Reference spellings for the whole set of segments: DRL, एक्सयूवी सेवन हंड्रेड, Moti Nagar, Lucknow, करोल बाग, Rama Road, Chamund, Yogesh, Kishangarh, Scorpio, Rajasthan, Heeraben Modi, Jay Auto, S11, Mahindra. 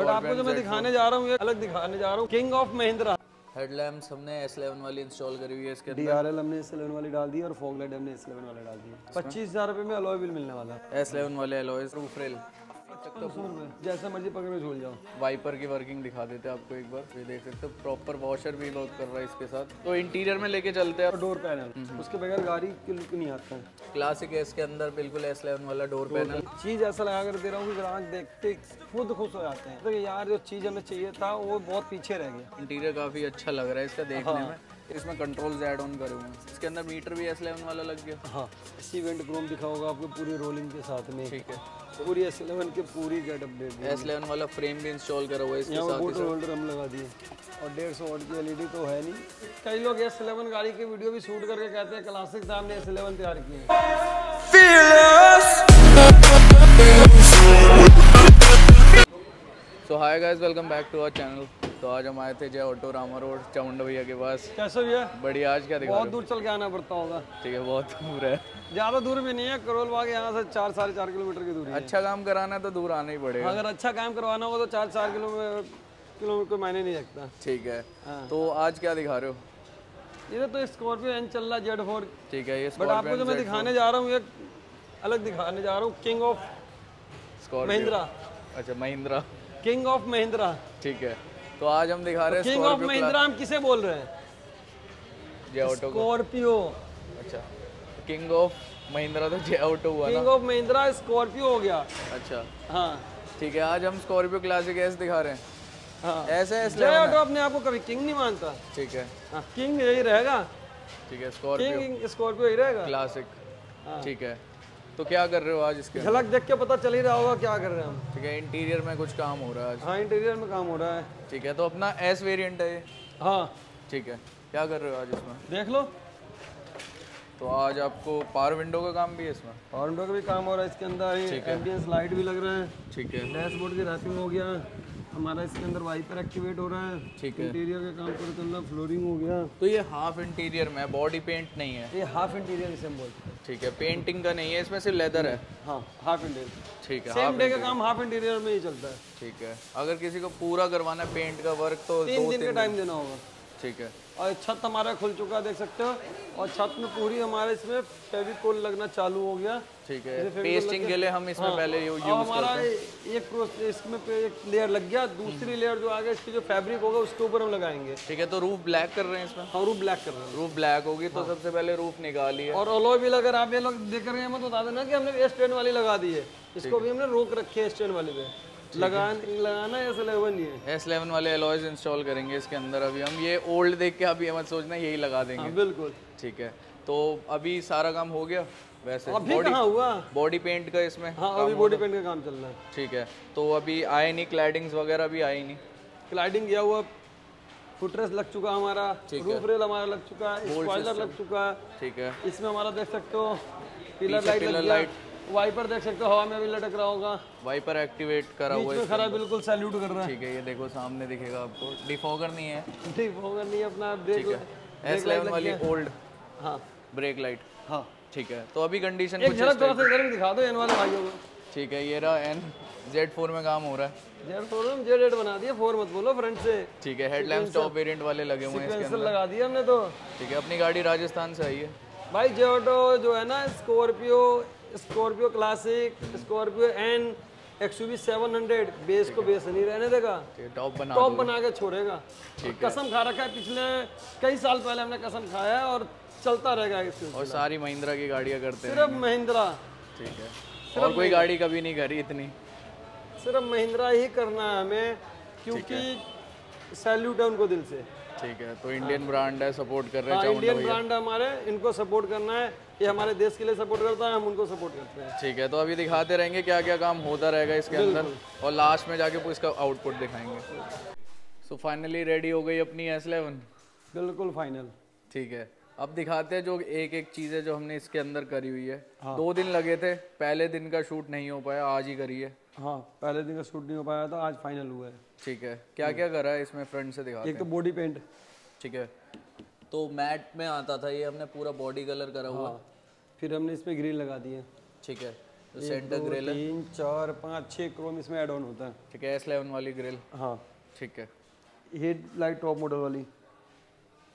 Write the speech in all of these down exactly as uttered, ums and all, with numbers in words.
But आपको जो मैं दिखाने जा रहा हूँ ये अलग दिखाने जा रहा हूँ, किंग ऑफ महिंद्रा। हेडलैम्प्स हमने एस इलेवन वाली इंस्टॉल करी हुई है इसके अंदर, डी आर एल हमने एस इलेवन वाली डाल दी और फॉग लाइट हमने एस इलेवन वाली डाल दी। पच्चीस हजार रुपए में अलॉय व्हील मिलने वाला है, एस इलेवन वाले अलॉय, रूफ रेल, जैसा मर्जी पकड़ में झूल जाओ। वाइपर की वर्किंग दिखा देते हैं आपको एक बार, ये देख सकते हो प्रॉपर वॉशर भी लोड कर रहा है इसके साथ। तो इंटीरियर में लेके चलते हैं, डोर पैनल उसके बगैर गाड़ी नहीं आता है, क्लासिक है इसके अंदर बिल्कुल एस इलेवन वाला डोर पैनल। चीज ऐसा लगा कर दे रहा हूँ कि ग्राहक देखते खुद खुश हो जाते हैं, तो यार जो चीज हमें चाहिए था वो बहुत पीछे रह गया। इंटीरियर काफी अच्छा लग रहा है इसका देखने में। इसमें कंट्रोल्स ऐड ऑन करे हुए हैं, इसके अंदर मीटर भी एस इलेवन वाला लग गया। हाँ, इसी वेंट क्रोम दिखा होगा आपको पूरी रोलिंग के साथ में, ठीक है, पूरी एस इलेवन के पूरी गेट अपडेट है। एस इलेवन वाला फ्रेम भी इंस्टॉल करा हुआ है इसके साथ, बोतल होल्डर हम लगा दिए और डेढ़ सौ वॉट की एलईडी तो है नहीं। कई लोग एस इलेवन गाड़ी के वीडियो भी शूट करके कहते हैं क्लासिक दाम ने एस इलेवन तैयार किए। So hi guys, welcome back to our channel. तो आज हम आए थे जय ऑटो रामा रोड चामुंड भैया के पास। कैसे भैया? बढ़िया। आज क्या दिखा? बहुत दूर चल के आना पड़ता होगा। ठीक है, बहुत दूर है, ज्यादा दूर भी नहीं है, करोल बाग यहाँ से चार साढ़े चार किलोमीटर की दूरी है। अच्छा काम कराना है तो दूर आना ही पड़ेगा, अगर अच्छा काम करवाना होगा तो चार चार किलोमीटर को मायने नहीं रखता। ठीक है, तो आज क्या दिखा रहे हो? ये तो स्कॉर्पियो एन चल रहा जेड फोर, ठीक है, बट आपको जो मैं दिखाने जा रहा हूँ ये अलग दिखाने जा रहा हूँ, किंग ऑफ महिंद्रा। अच्छा, महिंद्रा, किंग ऑफ महिंद्रा, ठीक है। तो आज हम दिखा रहे हैं किंग ऑफ महिंद्रा। हम किसे बोल रहे हैं? Jai auto, Scorpio. अच्छा, किंग ऑफ महिंद्रा तो जय ऑटो हुआ ना, किंग ऑफ महिंद्रा स्कॉर्पियो हो गया। अच्छा, हाँ ठीक है। आज हम स्कॉर्पियो क्लासिक एस दिखा रहे हैं। हाँ, एस एस जय ऑटो अपने आप को कभी किंग नहीं मानता, ठीक है, हाँ, किंग यही रहेगा, ठीक है, स्कॉर्पियो स्कॉर्पियो ही रहेगा क्लासिक, ठीक है। तो क्या कर रहे हो आज? इसके झलक देख के पता चल ही रहा होगा क्या कर रहे हैं हम, ठीक है। इंटीरियर में कुछ काम हो रहा है? हाँ, इंटीरियर में काम हो रहा है, ठीक है। तो अपना एस वेरिएंट है ये, हाँ ठीक है। क्या कर रहे हो आज इसमें? देख लो। तो आज आपको पावर विंडो का काम भी है इसमें? पावर विंडो का भी काम हो रहा है इसके अंदर, एम्बियंस लाइट भी लग रहा है, ठीक है। डैशबोर्ड की रैपिंग हो गया हमारा, इसके अंदर वाइपर एक्टिवेट हो रहा है, ठीक है। इंटीरियर का काम पूरा चल रहा है, फ्लोरिंग हो गया। तो ये हाफ इंटीरियर में, बॉडी पेंट नहीं है, ये हाफ इंटीरियर इसे हम बोलते हैं, ठीक है। पेंटिंग का नहीं है इसमें, सिर्फ लेदर है। हाँ, हाफ इंटीरियर, ठीक है। सेम डे का काम हाफ इंटीरियर में ही चलता है, ठीक है। अगर किसी को पूरा करवाना है पेंट का वर्क तो तीन दिन का टाइम देना होगा, ठीक है। और छत हमारा खुल चुका है, देख सकते हो, और छत में पूरी हमारे इसमें फेविकोल लगना चालू हो गया, ठीक है। पेस्टिंग के लिए हम इसमें हाँ, पहले यूज हमारा एक इसमें एक लेयर लग गया, दूसरी लेयर जो आगे इसकी जो फैब्रिक होगा उसके ऊपर हम लगाएंगे, ठीक है। तो रूफ ब्लैक कर रहे हैं इसमें? हाँ, रूफ ब्लैक कर रहे हैं। रूफ ब्लैक होगी तो हाँ। सबसे पहले रूफ निकालिए। और अलॉय व्हील अगर आप ये लोग देख रहे हैं मैं तो बता देना कि हमने एस टेन वाली लगा दी है, इसको भी हमने रोक रखी है एस टेन वाली पे लगान, लगाना एस इलेवन ही है। एस इलेवन वाले अलॉयज इंस्टॉल करेंगे इसके अंदर। अभी हम ये ओल्ड देख के आप ये मत सोचना यही लगा देंगे। हाँ, बिल्कुल ठीक है। तो अभी सारा काम हो गया वैसे, अभी कहाँ हुआ बॉडी पेंट का इसमें? हाँ, अभी बॉडी पेंट का काम चल रहा है, ठीक है। तो अभी आए नहीं क्लाइडिंग्स वगैरह? भी आए नहीं, क्लाइडिंग गया हुआ, फुटरेस लग चुका हमारा, रूफ रेल हमारा लग चुका है, स्पॉइलर लग चुका है, ठीक है। इसमें हमारा देख सकते हो पिलर लाइट, वाइपर देख सकते हो हवा में भी लटक रहा होगा, वाइपर एक्टिवेट करा हुआ है, खड़ा बिल्कुल सैल्यूट कर रहा है, ठीक है। ये देखो सामने दिखेगा आपको, डिफॉगर नहीं है, डिफॉगर नहीं है अपना, ब्रेक एस इलेवन वाली ओल्ड, हाँ ब्रेक लाइट, हाँ ठीक है। तो अभी कंडीशन कुछ इस तरह से, जरा दिखा दो एन वाले भाइयों को, ठीक है। ये रहा एन, जेड फोर में काम हो रहा है, जेड फोर में जेड एट बना दिया, फोर मत बोलो फ्रंट से, ठीक है। हेडलैम्प्स टॉप वेरिएंट वाले लगे हुए हैं इसके अंदर, लगा दिया हमने तो, ठीक है। अपनी गाड़ी राजस्थान से आई है भाई, जे ऑटो जो है ना, Scorpio Scorpio classic, Scorpio N, एक्सयूवी सेवन हंड्रेड, base को बेस नहीं रहने देगा, टॉप बना टॉप बना के छोड़ेगा। कसम खा रखा है, पिछले कई साल पहले हमने कसम खाया है और चलता रहेगा। और सारी महिंद्रा की गाड़ियाँ करते हैं, सिर्फ महिंद्रा, ठीक है। और कोई गाड़ी कभी नहीं करी इतनी, सिर्फ महिंद्रा ही करना है हमें, क्योंकि सैल्यूट है उनको दिल से, ठीक है। तो इंडियन ब्रांड है, सपोर्ट कर रहे हैं, इंडियन ब्रांड है हमारे, इनको सपोर्ट करना है, ये हमारे देश के लिए सपोर्ट करता है, हम उनको सपोर्ट करते हैं, ठीक है। तो अभी दिखाते रहेंगे क्या क्या काम होता रहेगा इसके अंदर और लास्ट में जाके इसका आउटपुट दिखाएंगे। सो फाइनली रेडी हो गई अपनी एस इलेवन, बिल्कुल फाइनल, ठीक है। अब दिखाते हैं जो एक एक चीज़ है जो हमने इसके अंदर करी हुई है। हाँ। दो दिन लगे थे, पहले दिन का शूट नहीं हो पाया, आज ही करी है। हाँ, पहले दिन का शूट नहीं हो पाया था, आज फाइनल हुआ है, ठीक है। क्या क्या करा है इसमें फ्रंट से दिखाते हैं। एक तो बॉडी पेंट, ठीक है, तो मैट में आता था ये, हमने पूरा बॉडी कलर करा हुआ। हाँ। फिर हमने इसमें ग्रीन लगा दी है, ठीक है। तो सेंटर ग्रिल है, तीन चार पाँच छः क्रोम इसमें ऐड ऑन होता है। ठीक है, एस इलेवन वाली ग्रिल। हाँ ठीक है। हेड लाइट टॉप मॉडल वाली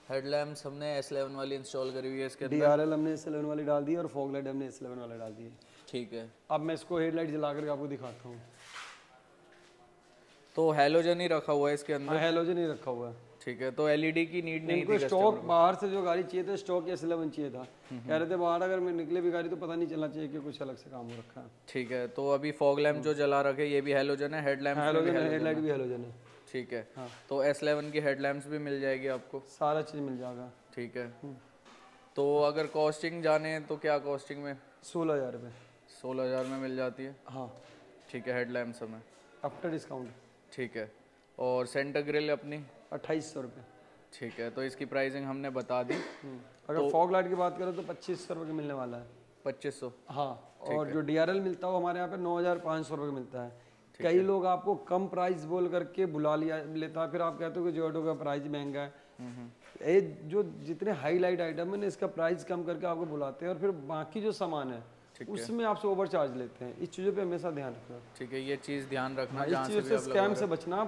हेडलैम्प्स हमने एस इलेवन वाली इंस्टॉल करी हुई है इसके अंदर। डीआरएल हमने एस इलेवन वाली डाल दी है और फॉग लाइट हमने एस इलेवन वाला डाल दी है। ठीक है, अब मैं इसको हेड लाइट जला करके आपको दिखाता हूँ। तो हेलोजन ही रखा हुआ है इसके अंदर। हेलोजन ही रखा हुआ है। ठीक है, तो एलईडी की नीड नहीं थी। स्टॉक बाहर से जो गाड़ी चाहिए था स्टॉक एस इलेवन चाहिए था, कह रहे थे बाहर अगर मैं निकले भी गाड़ी तो पता नहीं चलना चाहिए कि कुछ अलग से काम हो रखा है। ठीक है, तो अभी फॉग लैम्प जो जला रखे ये भी हेलोजन है, हेडलैम्प हेडलाइट भी हेलोजन है। ठीक है, हाँ। तो एस इलेवन की हेडलैम्प्स भी मिल जाएगी आपको, सारा चीज़ मिल जाएगा। ठीक है, तो अगर कॉस्टिंग जाने तो क्या कॉस्टिंग में सोलह हज़ार रुपये सोलह हज़ार में मिल जाती है। हाँ ठीक है, हेडलैम्प्स हमें आफ्टर डिस्काउंट। ठीक है, और सेंटर ग्रिल अपनी अट्ठाईस सौ रुपये। ठीक है, तो इसकी प्राइसिंग हमने बता दी। अगर तो, फॉग लाइट की बात करें तो पच्चीस सौ रुपये का मिलने वाला है। पच्चीस सौ हाँ, और जो डीआरएल मिलता है वो हमारे यहाँ पे नौ हज़ार पाँच सौ रुपये का मिलता है। कई लोग आपको कम प्राइस बोल करके बुला लिया लेता है, फिर आप कहते हो कि जो ऑटो का प्राइस महंगा है। ये जो जितने हाई लाइट आइटम है इसका प्राइस कम करके आपको बुलाते हैं और फिर बाकी जो सामान है उसमें आपसे ओवर चार्ज लेते हैं। इस चीज़ों पे हमेशा ध्यान रखना। ठीक है, ये चीज़ ध्यान रखना, इस चीज़ से स्कैम से बचना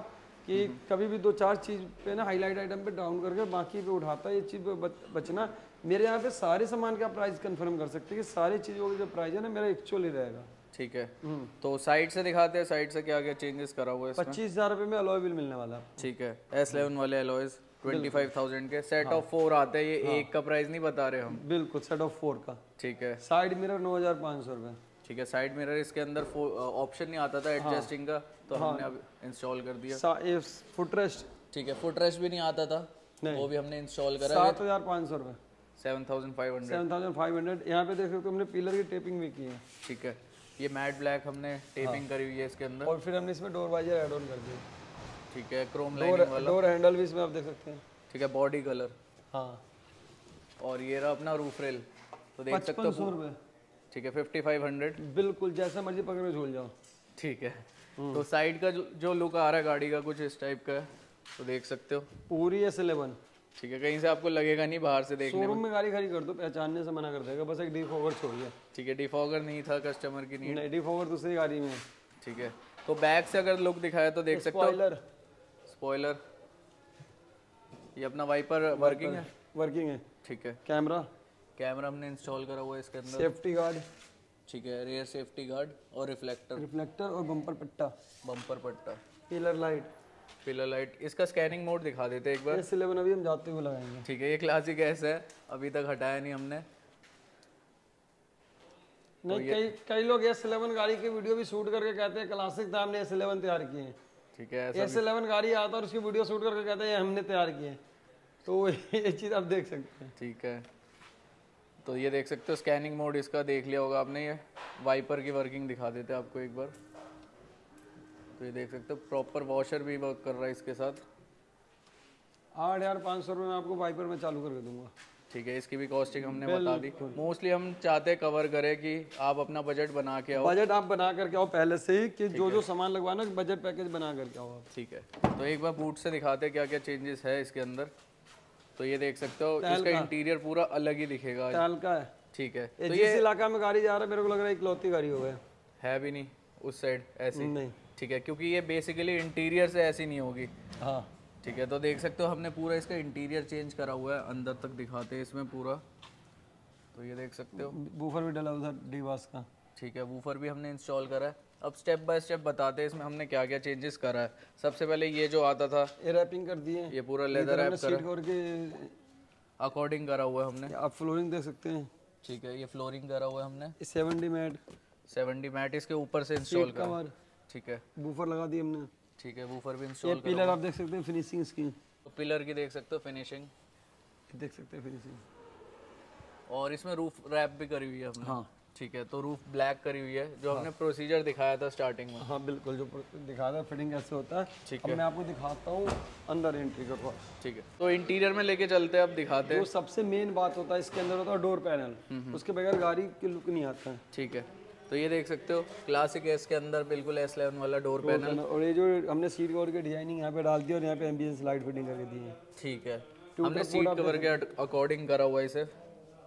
कि कभी भी दो चार चीज़ पे ना हाईलाइट आइटम पे डाउन करके बाकी पे उठाता है, ये चीज़ पे बचना। मेरे यहाँ पे सारे सामान का प्राइस कंफर्म कर सकते हैं कि सारी चीज़ों का जो प्राइस है ना मेरा एक्चुअली रहेगा। ठीक है, तो साइड से दिखाते हैं साइड से क्या क्या चेंजेस करा हुआ है। पच्चीस हज़ार रुपये में अलॉय व्हील मिलने वाला। ठीक है, एस इलेवन वाले अलॉयज पच्चीस हज़ार के सेट ऑफ फोर आते हैं। ये हाँ। एक का प्राइस नहीं बता रहे हम, बिल्कुल सेट ऑफ फोर का। ठीक है, साइड मिरर नौ हज़ार पाँच सौ रुपये। ठीक है, साइड मिरर इसके अंदर ऑप्शन नहीं आता था एडजस्टिंग हाँ। का, तो हाँ। हमने अब इंस्टॉल कर दिया। फुटरेस्ट, ठीक है, फुटरेस्ट भी नहीं आता था नहीं। वो भी हमने इंस्टॉल करा। सात हज़ार पाँच सौ रुपये seven thousand five hundred. Seven thousand five hundred यहाँ पे देख सकते हो, हमने पिलर की टेपिंग भी की है। ठीक है, ये मैट ब्लैक हमने टेपिंग करी हुई है इसके अंदर, और फिर हमने इसमें डोर वाइजर एड ऑन कर दिया। ठीक है, क्रोम लाइनिंग वाला डोर हैंडल भी इसमें आप देख सकते हैं। ठीक है, बॉडी कलर हाँ, और ये रहा अपना रूफ रेल, तो देख सकते हो। ठीक है, फिफ्टी फाइव हंड्रेड, बिल्कुल जैसा मर्जी पकड़ के झूल जाओ। ठीक है, तो साइड का जो, जो लुक आ रहा है गाड़ी का कुछ इस टाइप का है, तो देख सकते हो पूरी एस इलेवन। ठीक है, कहीं से आपको लगेगा नहीं बाहर से देखने में, में गाड़ी खड़ी कर दो पहचानने से मना कर देगा, बस एक डिफॉगर छोड़िए। ठीक है, डिफॉगर नहीं था कस्टमर की नीड, डिफॉगर दूसरी गाड़ी में। ठीक है, तो बैक से अगर लुक दिखाया तो देख सकते हो स्पॉइलर, ये अपना वाइपर वर्किंग है वर्किंग है ठीक है, कैमरा कैमरा हमने इंस्टॉल करा हुआ है इसके अंदर, सेफ्टी गार्ड। ठीक है, रियर सेफ्टी गार्ड और रिफ्लेक्टर रिफ्लेक्टर और बम्पर पट्टा बम्पर पट्टा पिलर लाइट पिलर लाइट इसका स्कैनिंग मोड दिखा देते हैं एक बार। एस इलेवन अभी हम जाते हुए लगाएंगे। ठीक है, ये क्लासिक ऐसा है, अभी तक हटाया नहीं हमने। नहीं, कई कई लोग एस इलेवन गाड़ी की वीडियो भी शूट करके कहते हैं क्लासिक था, हमने एस इलेवन तैयार किए हैं। ठीक है, एस इलेवन गाड़ी आता है और उसकी वीडियो शूट करके कहते हैं हमने तैयार किए हैं, तो ये चीज़ आप देख सकते हैं। ठीक है, तो ये देख सकते हो स्कैनिंग मोड इसका देख लिया होगा आपने। ये वाइपर की वर्किंग दिखा देते हैं आपको एक बार, तो ये देख सकते हो प्रॉपर वॉशर भी वर्क कर रहा है इसके साथ। आठ हज़ार पाँच सौ रुपये में आपको वाइपर में चालू करके दूंगा। ठीक है, इसकी भी कॉस्टिंग हमने बता दी। मोस्टली हम चाहते कवर करें कि आप अपना बजट बना के आओ, बजट आप बना करके आओ पहले से ही कि जो जो सामान लगवाना बजट पैकेज बना करके आओ आप। ठीक है, तो एक बार बूट से दिखाते क्या क्या चेंजेस है इसके अंदर। तो ये देख सकते हो इसका इंटीरियर पूरा अलग ही दिखेगा, टाल का है। ठीक है, तो ये इलाका में गाड़ी जा रहा है मेरे को लग रहा है इकलौती गाड़ी हो गया है भी नहीं उस साइड ऐसी नहीं। ठीक है, क्योंकि ये बेसिकली इंटीरियर से ऐसी नहीं होगी। हाँ ठीक है, तो देख सकते हो हमने पूरा इसका इंटीरियर चेंज करा हुआ है, अंदर तक दिखाते हैं इसमें पूरा। तो ये देख सकते हो वूफर भी डला उधर डिवास का। ठीक है, वूफर भी हमने इंस्टॉल करा है। अब स्टेप बाय स्टेप बताते हैं इसमें हमने क्या क्या चेंजेस करा है। सबसे पहले ये जो आता था ये रैपिंग कर दिए, ये पूरा लेदर रैप करके अकॉर्डिंग करा हुआ है हमने। आप फ्लोरिंग देख सकते हैं। ठीक है, ये फ्लोरिंग करा हुआ है हमने, सेवेंटी मैट सेवेंटी मैट इसके ऊपर से इंस्टॉल करा। ठीक है, बूफर लगा दी हमने। ठीक है, बूफर भी इंस्टॉल करा। पिलर आप देख सकते हैं फिनिशिंग इसकी, पिलर की देख सकते हो फिनिशिंग देख सकते हैं फिनिशिंग, और इसमें रूफ रैप भी करी हुई है हमने। हाँ ठीक है, तो रूफ ब्लैक करी हुई है जो हाँ। हमने प्रोसीजर दिखाया था स्टार्टिंग में। हाँ बिल्कुल, जो दिखाया था फिटिंग कैसे होता है। ठीक है, मैं आपको दिखाता हूँ अंदर एंट्री करवा। ठीक है, तो इंटीरियर में लेके चलते हैं, अब दिखाते हैं। वो सबसे मेन बात होता है इसके अंदर होता है डोर पैनल, उसके बगैर गाड़ी की लुक नहीं आता है। ठीक है, तो ये देख सकते हो क्लासिक है इसके अंदर बिल्कुल एस इलेवन वाला डोर पैनल, और ये जो हमने सीट कवर की डिजाइनिंग यहाँ पे डाल दी और यहाँ पे एम्बियंस लाइट फिटिंग करके दी है। ठीक है, हमने सीट कवर के अकॉर्डिंग करा हुआ इसे।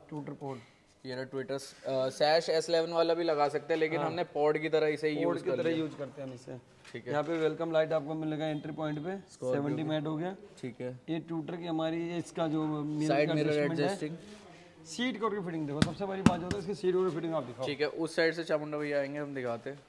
टूटर पोर्ट ये ट्विटर सैश एस इलेवन वाला भी लगा सकते हैं, लेकिन हाँ। हमने पॉड की तरह इसे यूज की तरह यूज करते हैं हम इसे। ठीक है, यहाँ पे वेलकम लाइट आपको मिलेगा एंट्री पॉइंट पे, सेवेंटी में ऐड हो गया। ठीक है, ये ट्विटर की हमारी इसका जो साइड मिरर एडजस्टिंग सीट करके फिटिंग देखो, सबसे बड़ी बात जो है इसकी सीट करके फिटिंग आप दिखाओ। ठीक है, उस साइड से चामुंडा भैया आएंगे, हम दिखाते हैं।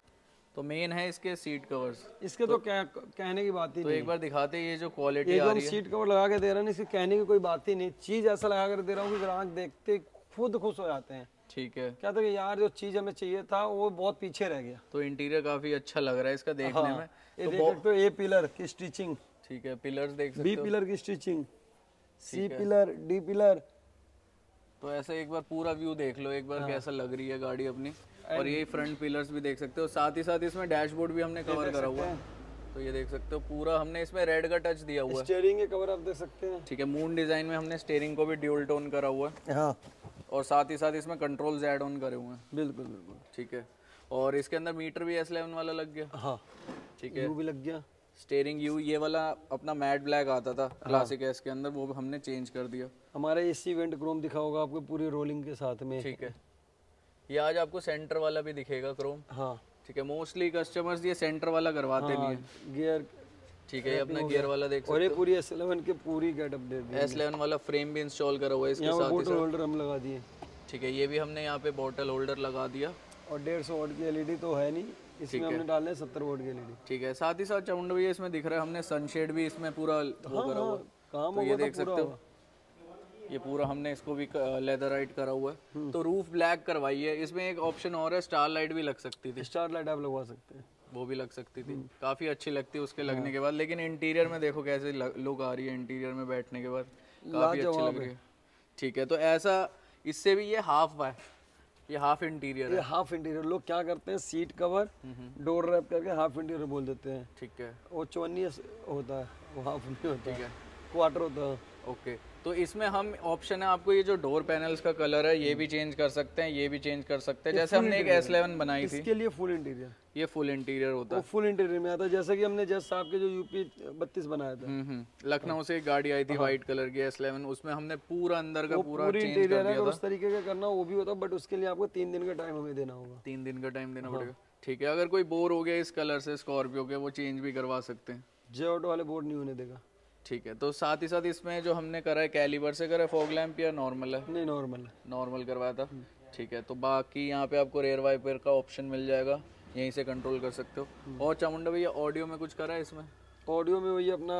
तो मेन है इसके सीट कवर्स, इसके तो, तो कह, कहने की बात ही तो नहीं। एक बार दिखाते ये जो क्वालिटी आ रही है, सीट कवर लगा के दे रहा है, इसके कहने की कोई बात ही नहीं। चीज ऐसा लगा कर दे रहा हूँ कि ग्राहक देखते खुद खुश हो जाते हैं। ठीक है, क्या तो यार जो चीज हमें चाहिए था वो बहुत पीछे रह गया। तो इंटीरियर काफी अच्छा लग रहा है इसका देखने में। ये देख सकते हो ए पिलर की स्टिचिंग, ठीक है, पिलर्स देख सकते हो, बी पिलर की stitching, C pillar, D pillar. तो ऐसे एक बार पूरा व्यू देख लो एक बार कैसा लग रही है गाड़ी अपनी। और ये फ्रंट पिलर्स भी देख सकते हो, साथ ही साथ इसमें डैशबोर्ड भी हमने कवर करा हुआ है। तो ये देख सकते हो पूरा हमने इसमें रेड का टच दिया हुआ है। स्टीयरिंग के कवर आप देख सकते हैं। ठीक है, मून डिजाइन में हमने स्टीयरिंग को भी ड्यूल टोन करा हुआ है। हाँ। और साथ ही साथ इसमें कंट्रोल्स ऐड ऑन करे हुए हैं। बिल्कुल बिल्कुल। ठीक है, और इसके अंदर मीटर भी एस इलेवन वाला लग गया। हाँ ठीक है, वो भी लग गया। स्टीयरिंग यू ये वाला अपना मैट ब्लैक आता था क्लासिक एस के अंदर, वो हमने चेंज कर दिया। हमारा एसी वेंट क्रोम दिखा होगा आपको पूरी रोलिंग के साथ में। ठीक है, ये आज आपको सेंटर वाला भी दिखेगा क्रोम। हाँ ठीक है, मोस्टली कस्टमर्स ये सेंटर वाला करवाते हाँ, नहीं गियर। ठीक है, ये अपना गियर वाला देख सकते हो। और ये पूरी एस इलेवन के पूरी गेटअप दे दी है। एस इलेवन वाला फ्रेम भी इंस्टॉल करा हुआ है इसके साथ ही साथ। बोतल होल्डर हम लगा दिए। ठीक है, ये भी हमने यहाँ पे बोतल होल्डर लगा दिया। और डेढ़ सौ वोल्ट की एलईडी तो है नहीं इसमें, हमने डाले सत्तर वोल्ट की एलईडी। ठीक है, साथ ही साथ चामुंड भैया इसमें दिख रहा है हमने सनशेड भी इसमें पूरा करा हुआ काम। ये देख सकते हो ये पूरा हमने इसको भी लेदर राइट करा हुआ है। तो रूफ ब्लैक करवाई है। इसमें एक ऑप्शन और है, स्टार लाइट भी लग सकती थी। स्टार लाइट आप लगवा सकते हैं, वो भी लग सकती थी, काफी अच्छी लगती है उसके लगने के बाद। लेकिन इंटीरियर में देखो कैसे लुक आ रही है इंटीरियर में बैठने के बाद, काफी अच्छी लग रही है। ठीक है, तो ऐसा इससे भी ये हाफ वाय ये हाफ इंटीरियर है। हाफ इंटीरियर लोग क्या करते हैं, सीट कवर डोर रैप करके हाफ इंटीरियर बोल देते हैं। ठीक है, वो चौनी होता है, वो हाफ नहीं होता है, क्वार्टर होता है। ओके, तो इसमें हम ऑप्शन है आपको, ये जो डोर पैनल्स का कलर है ये भी चेंज कर सकते हैं, ये भी चेंज कर सकते हैं। जैसे हमने एक एस इलेवन बनाई थी इसके लिए फुल इंटीरियर, ये फुल इंटीरियर होता है, फुल इंटीरियर में आता है। जैसे कि हमने जस्ट साहब के जो यूपी बत्तीस बनाया था, लखनऊ से एक गाड़ी आई थी व्हाइट कलर की एस इलेवन, उसमें हमने पूरा अंदर का पूरा चेंज कर दिया था। उस तरीके का करना वो भी होता, बट उसके लिए आपको तीन दिन का टाइम हमें देना होगा, तीन दिन का टाइम देना पड़ेगा। ठीक है, अगर कोई बोर हो गया इस कलर से स्कॉर्पियो के, वो चेंज भी करवा सकते हैं, जे ऑटो वाले बोर नहीं होने देगा। ठीक है, तो साथ ही साथ इसमें जो हमने करा है कैलिबर से करा है फॉग लैंप, या नॉर्मल है? नहीं नॉर्मल है, नॉर्मल करवाया था। ठीक है, तो बाकी यहाँ पे आपको रेयर वाइपर का ऑप्शन मिल जाएगा, यहीं से कंट्रोल कर सकते हो। और चामुंडा भैया ऑडियो में कुछ करा है इसमें? ऑडियो में वही अपना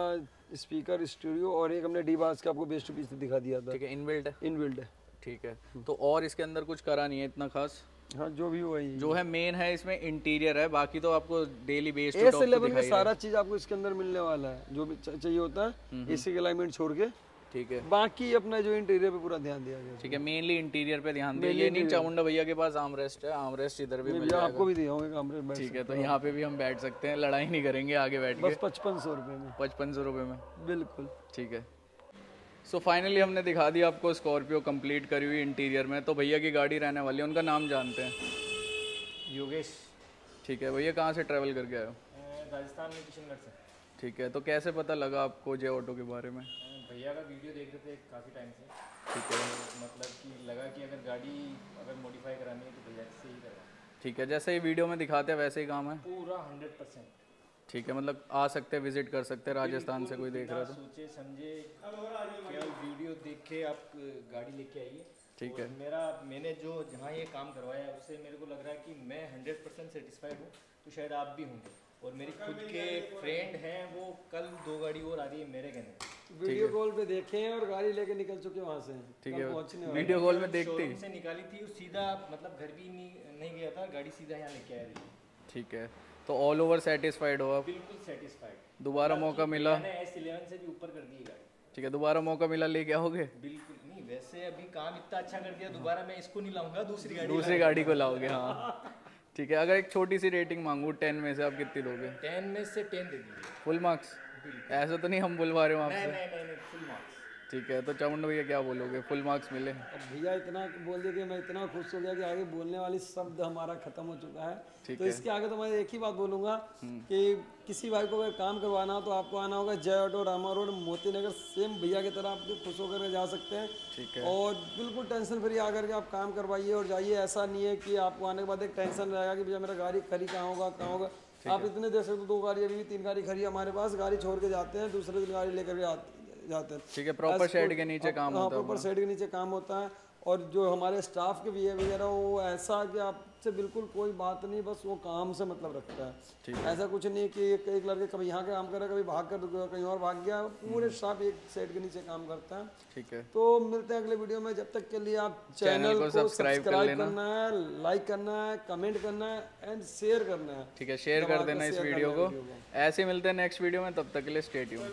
स्पीकर स्टूडियो, और एक हमने डी बास का आपको बेस्ट पीस दिखा दिया था। ठीक है, इनबिल्ट है? इनबिल्ट है। ठीक है, तो और इसके अंदर कुछ करा नहीं है इतना खास। हाँ, जो भी वही जो है मेन है इसमें इंटीरियर है, बाकी तो आपको डेली बेस एस इलेवन में सारा चीज आपको इसके अंदर मिलने वाला है जो भी चाहिए होता है, एसी के अलाइनमेंट छोड़ के। ठीक है, बाकी अपना जो इंटीरियर पे पूरा ध्यान दिया गया। ठीक है, मेनली इंटीरियर पे ध्यान दिया। ये नहीं चामुंडा भैया के पास आर्मरेस्ट है, आर्मरेस्ट इधर भी मिल जाएगा, आपको भी दिया होगा आर्मरेस्ट। ठीक है, तो यहाँ पे भी हम बैठ सकते हैं, लड़ाई नहीं करेंगे आगे बैठ के। पचपन सौ रुपए में पचपन सौ रुपए में बिल्कुल। ठीक है, सो so फाइनली हमने दिखा दिया आपको स्कॉर्पियो कंप्लीट करी हुई इंटीरियर में। तो भैया की गाड़ी रहने वाली है, उनका नाम जानते हैं? योगेश। ठीक है, भैया कहाँ से ट्रैवल करके आए हो? राजस्थान में, किशनगढ़ से। ठीक है, तो कैसे पता लगा आपको जे ऑटो के बारे में? भैया का वीडियो देख रहे थे काफ़ी टाइम से। ठीक है, मतलब कि लगा कि अगर गाड़ी अगर मॉडिफाई करानी है तो भैया से ही करवा। ठीक है, जैसे ये वीडियो में दिखाते हैं वैसे ही काम है पूरा हंड्रेड परसेंट। ठीक है, मतलब आ सकते हैं, विजिट कर सकते हैं राजस्थान से कोई देख रहा था। सोचे समझे केवल वीडियो देख के आप गाड़ी लेके आइए। ठीक है, मेरा मैंने जो जहाँ ये काम करवाया उससे मेरे को लग रहा है कि मैं हंड्रेड परसेंट सेटिस्फाइड हूँ, तो शायद आप भी होंगे। और मेरी खुद के फ्रेंड हैं, वो कल दो गाड़ी और आ रही है मेरे कहने, वीडियो कॉल पे देखे हैं और गाड़ी लेके निकल चुके वहाँ से। ठीक है, वीडियो कॉल में देखते ही निकाली थी सीधा, मतलब घर भी नहीं गया था, गाड़ी सीधा यहाँ लेके आ रही थी। ठीक है, तो ऑल ओवर सेटिस्फाइड हो आप? बिल्कुल सेटिस्फाइड। दोबारा मौका मिला एस इलेवन से भी ऊपर कर दी गाड़ी। ठीक है, दोबारा मौका मिला लेके आओगे? बिल्कुल नहीं, वैसे अभी काम इतना अच्छा कर दिया, दोबारा मैं इसको नहीं लाऊंगा, दूसरी गाड़ी दूसरी गाड़ी को लाओगे। हाँ ठीक है, अगर एक छोटी सी रेटिंग मांगू टेन में से, आप कितनी दोगे? टेन में से टेन दे दीजिए। Full marks? ऐसा तो नहीं हम बुलवा रहे हो आपसे? ठीक है, तो चामुंड भैया क्या बोलोगे, फुल मार्क्स मिले? भैया इतना बोल दिया कि मैं इतना खुश हो गया कि आगे बोलने वाली शब्द हमारा खत्म हो चुका है। तो है। इसके आगे तो मैं एक ही बात बोलूँगा कि किसी भाई को अगर काम करवाना हो तो आपको आना होगा जय auto, Rama road, Moti Nagar, same भैया की तरह आप खुश होकर जा सकते हैं। ठीक है, और बिल्कुल टेंशन फ्री आकर के आप काम करवाइए और जाइए। ऐसा नहीं है कि आपको आने के बाद एक टेंशन रहेगा कि भैया मेरा गाड़ी खरी कहाँ होगा कहाँ होगा। आप इतने देर से तो दो गाड़ी अभी तीन गाड़ी खरी हमारे पास, गाड़ी छोड़ के जाते हैं, दूसरे दिन गाड़ी लेकर जाते हैं। ठीक है, प्रॉपर शेड के नीचे काम होता है, प्रॉपर शेड के नीचे काम होता है। और जो हमारे स्टाफ के बिहेवियर है वो ऐसा कि आपसे बिल्कुल कोई बात नहीं, बस वो काम से मतलब रखता है। ऐसा कुछ नहीं कि एक एक लड़के कभी यहाँ काम कर रहा है, कभी भाग कर कहीं और भाग गया, पूरे स्टाफ एक शेड के नीचे काम करता है। ठीक है, तो मिलते हैं अगले वीडियो में। जब तक के लिए आप चैनल को सब्सक्राइब करना है, लाइक करना है, कमेंट करना है एंड शेयर करना है। ठीक है, शेयर कर देना इस वीडियो को। ऐसे मिलते हैं नेक्स्ट वीडियो में, तब तक के लिए स्टे ट्यून्ड।